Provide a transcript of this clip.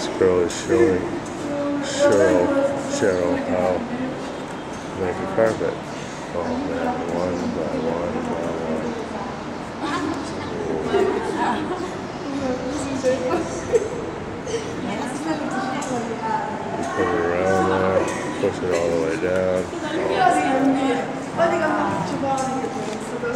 This girl is showing Cheryl how to make a carpet. Oh man, one by one. Put it around there, push it all the way down.